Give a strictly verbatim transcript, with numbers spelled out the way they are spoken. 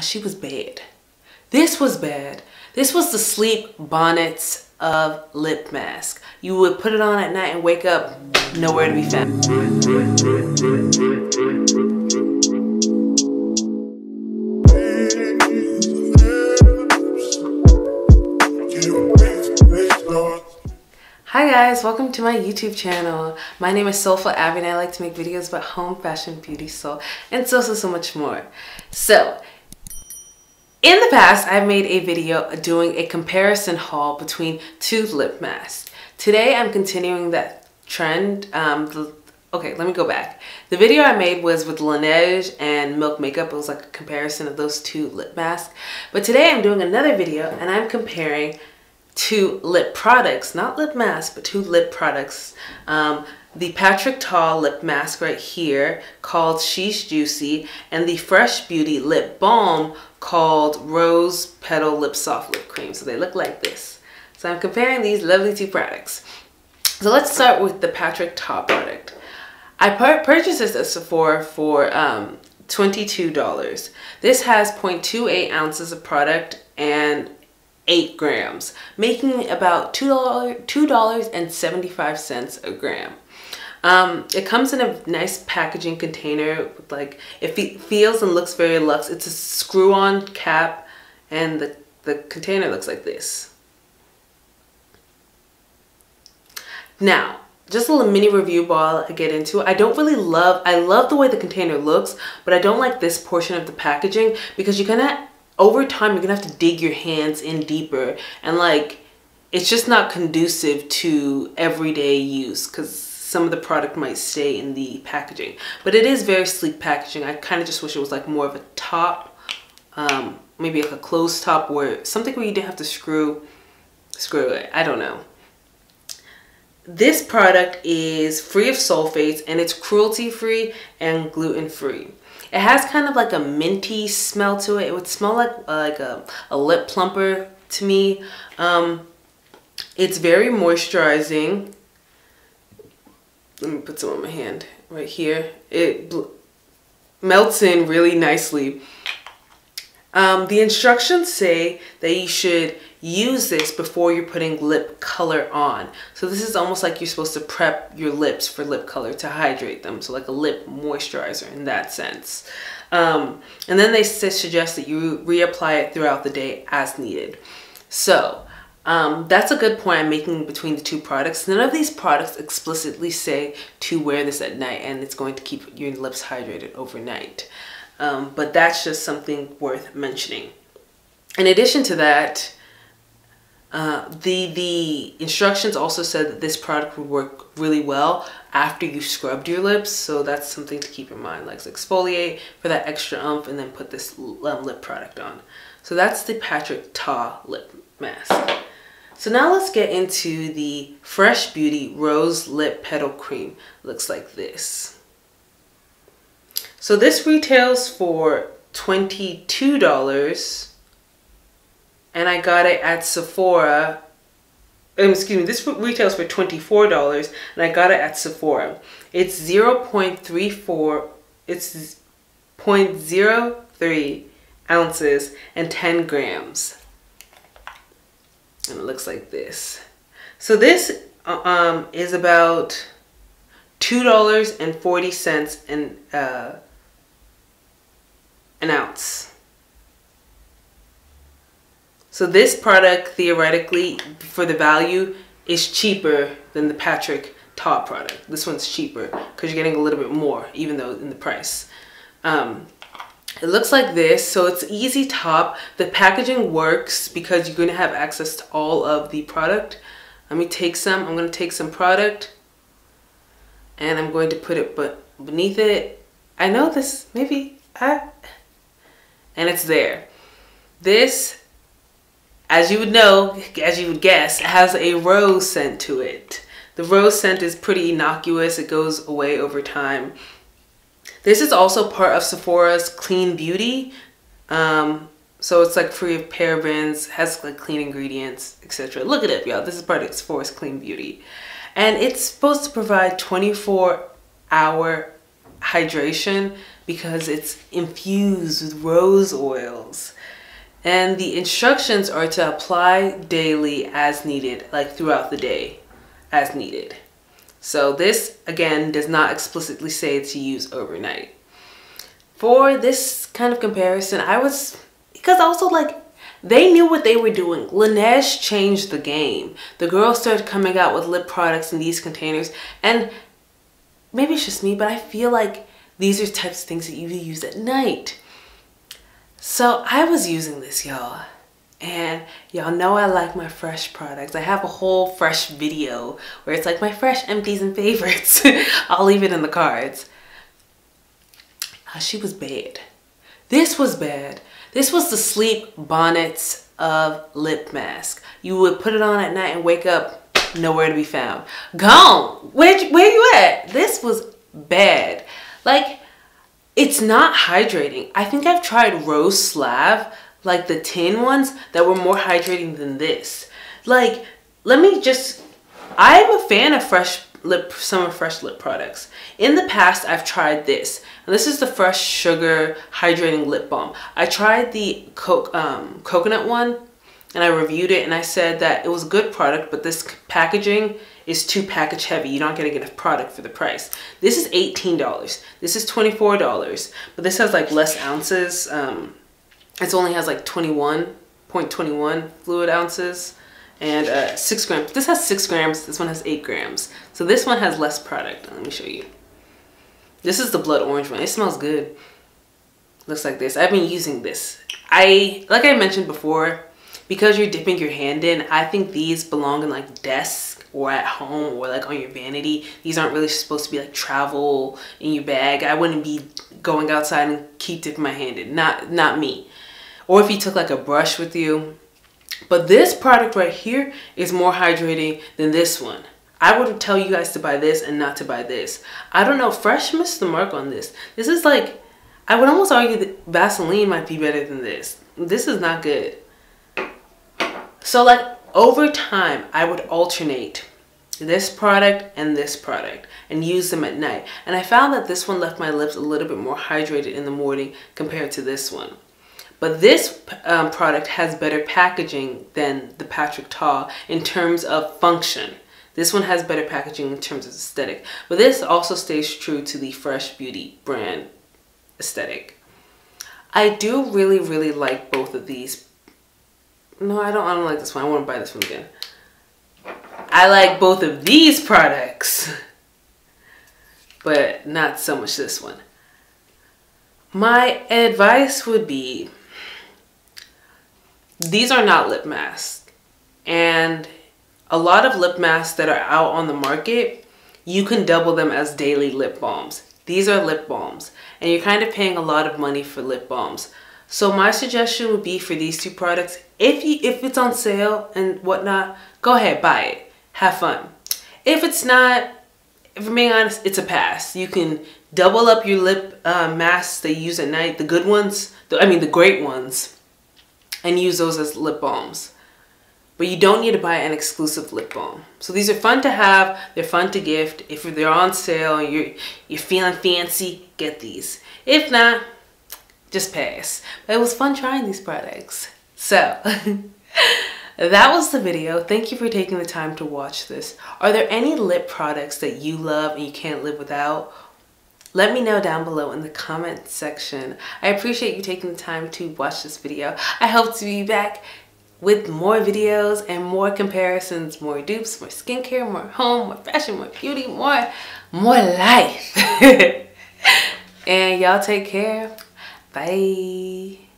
she was bad. This was bad. This was the sleep bonnets of lip mask. You would put it on at night and wake up, nowhere to be found. Hi guys, welcome to my YouTube channel. My name is soulfulabby and I like to make videos about home, fashion, beauty, soul, and so, so, so much more. So, in the past, I've made a video doing a comparison haul between two lip masks. Today, I'm continuing that trend. Um, the, okay, let me go back. The video I made was with Laneige and Milk Makeup. It was like a comparison of those two lip masks. But today, I'm doing another video, and I'm comparing two lip products, not lip masks, but two lip products. Um, The Patrick Ta lip mask right here called She's Juicy, and the Fresh Beauty lip balm called Rose Petal Lip Soft Lip Cream. So they look like this. So I'm comparing these lovely two products. So let's start with the Patrick Ta product. I purchased this at Sephora for um, twenty-two dollars. This has zero point two eight ounces of product and eight grams, making about two dollars and seventy-five cents a gram. Um, it comes in a nice packaging container with like, it fe feels and looks very luxe. It's a screw-on cap, and the, the container looks like this. Now, just a little mini review while I get into it. I don't really love, I love the way the container looks, but I don't like this portion of the packaging because you're gonna, over time, you're gonna have to dig your hands in deeper, and like, it's just not conducive to everyday use because some of the product might stay in the packaging. But it is very sleek packaging. I kind of just wish it was like more of a top, um, maybe like a closed top, where something where you didn't have to screw, screw it, I don't know. This product is free of sulfates, and it's cruelty-free and gluten-free. It has kind of like a minty smell to it. It would smell like, like a, a lip plumper to me. Um, it's very moisturizing. Let me put some on my hand right here. It melts in really nicely. Um, the instructions say that you should use this before you're putting lip color on. So this is almost like you're supposed to prep your lips for lip color to hydrate them. So like a lip moisturizer in that sense. Um, and then they suggest that you reapply it throughout the day as needed. So, Um, that's a good point I'm making between the two products. None of these products explicitly say to wear this at night and it's going to keep your lips hydrated overnight. Um, but that's just something worth mentioning. In addition to that, uh, the, the instructions also said that this product would work really well after you scrubbed your lips. So that's something to keep in mind, like exfoliate for that extra oomph and then put this lip product on. So that's the Patrick Ta lip mask. So now let's get into the Fresh Beauty Rose Lip Petal Cream. Looks like this. So this retails for twenty-two dollars, and I got it at Sephora. Um, excuse me, this retails for twenty-four dollars, and I got it at Sephora. It's zero point three four, it's zero point zero three ounces and ten grams. And it looks like this. So this um, is about two dollars and forty cents an, uh, an ounce. So this product, theoretically, for the value, is cheaper than the Patrick Ta product. This one's cheaper because you're getting a little bit more, even though in the price. Um, It looks like this, so it's easy top. The packaging works because you're gonna have access to all of the product. Let me take some, I'm gonna take some product and I'm going to put it but beneath it. I know this, maybe, I, and it's there. This, as you would know, as you would guess, has a rose scent to it. The rose scent is pretty innocuous, it goes away over time. This is also part of Sephora's Clean Beauty. Um, so it's like free of parabens, has like clean ingredients, et cetera. Look it up, y'all. This is part of Sephora's Clean Beauty. And it's supposed to provide twenty-four hour hydration because it's infused with rose oils. And the instructions are to apply daily as needed, like throughout the day as needed. So this, again, does not explicitly say to use overnight. For this kind of comparison, I was, because also like, they knew what they were doing. Laneige changed the game. The girls started coming out with lip products in these containers, and maybe it's just me, but I feel like these are types of things that you use at night. So I was using this, y'all, and y'all know I like my Fresh products. I have a whole Fresh video where it's like my Fresh empties and favorites. I'll leave it in the cards. Uh, she was bad. This was bad. This was the sleep bonnets of lip mask. You would put it on at night and wake up, nowhere to be found. Gone. Where, where you at? This was bad. Like, it's not hydrating. I think I've tried Rose Slav, like the tin ones that were more hydrating than this. Like, let me just, I'm a fan of Fresh lip, summer Fresh lip products. In the past, I've tried this. And this is the Fresh Sugar Hydrating Lip Balm. I tried the co um, coconut one and I reviewed it, and I said that it was a good product, but this packaging is too package heavy. You're not gonna get a product for the price. This is eighteen dollars. This is twenty-four dollars, but this has like less ounces. Um, it only has like twenty-one point two one fluid ounces and uh, six grams. This has six grams, this one has eight grams. So this one has less product. Let me show you. This is the blood orange one. It smells good. Looks like this. I've been using this. I, like I mentioned before, because you're dipping your hand in, I think these belong in like desk or at home or like on your vanity. These aren't really supposed to be like travel in your bag. I wouldn't be going outside and keep dipping my hand in. Not, not me. Or if you took like a brush with you. But this product right here is more hydrating than this one. I would tell you guys to buy this and not to buy this. I don't know, Fresh missed the mark on this. This is like, I would almost argue that Vaseline might be better than this. This is not good. So like over time, I would alternate this product and this product and use them at night. And I found that this one left my lips a little bit more hydrated in the morning compared to this one. But this um, product has better packaging than the Patrick Ta in terms of function. This one has better packaging in terms of aesthetic, but this also stays true to the Fresh Beauty brand aesthetic. I do really, really like both of these. No, I don't, I don't like this one. I want to buy this one again. I like both of these products, but not so much this one. My advice would be, these are not lip masks, and a lot of lip masks that are out on the market, you can double them as daily lip balms. These are lip balms, and you're kind of paying a lot of money for lip balms. So my suggestion would be for these two products, if you, if it's on sale and whatnot, go ahead, buy it, have fun. If it's not, if I'm being honest, it's a pass. You can double up your lip uh, masks that you use at night, the good ones, the, I mean the great ones, and use those as lip balms. But you don't need to buy an exclusive lip balm. So these are fun to have, they're fun to gift. If they're on sale and you're, you're feeling fancy, get these. If not, just pass. But it was fun trying these products. So, that was the video. Thank you for taking the time to watch this. Are there any lip products that you love and you can't live without? Let me know down below in the comment section. I appreciate you taking the time to watch this video. I hope to be back with more videos and more comparisons, more dupes, more skincare, more home, more fashion, more beauty, more, more life. And y'all take care. Bye.